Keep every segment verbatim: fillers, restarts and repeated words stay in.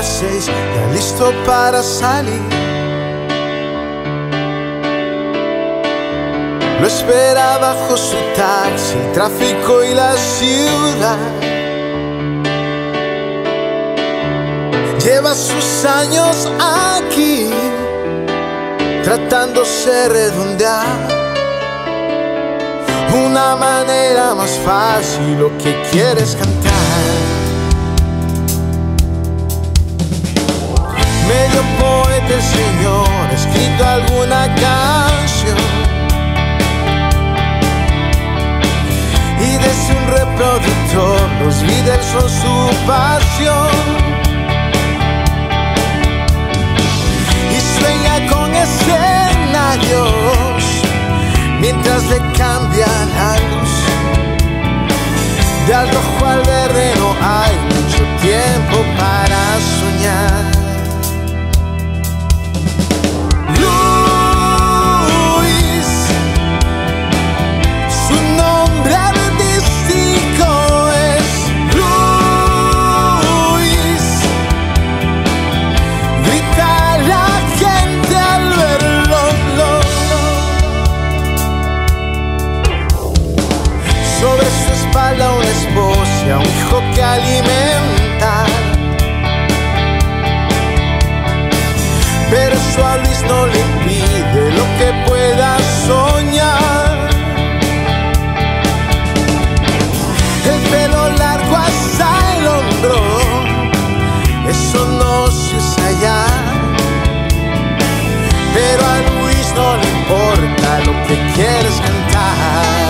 las seis, ya listo para salir. Lo espera bajo su taxi, el tráfico y la ciudad. Lleva sus años aquí, tratándose de redondear. Una manera más fácil, lo que quieres cantar. Medio poeta el señor, ha escrito alguna canción, y desde un reproductor los líderes son su pasión. Y sueña con escenarios mientras le cambia la luz. De al rojo al verde no hay mucho tiempo para soñar. Louis, su nombre artístico es Louis. Grita la gente al verlo. Sobre su espalda una esposa y a un hijo que alimentar. Pero eso a Luis no le impide lo que pueda soñar. El pelo largo hasta el hombro, eso no se usa allá. Pero a Luis no le importa lo que quieres cantar.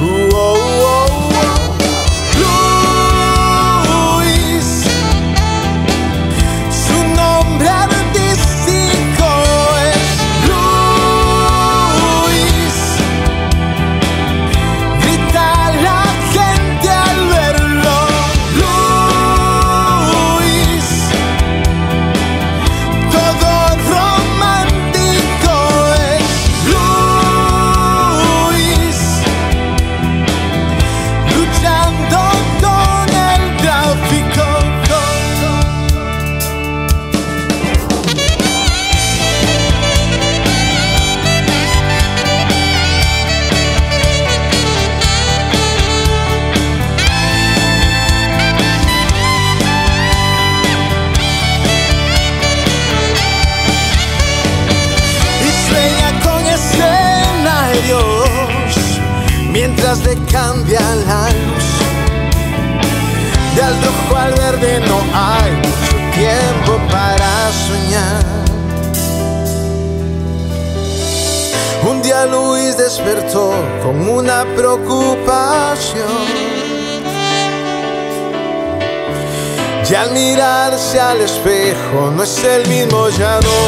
Uh -oh. Mientras le cambia la luz, de al rojo al verde no hay mucho tiempo para soñar. Un día Louis despertó con una preocupación, y al mirarse al espejo no es el mismo ya no.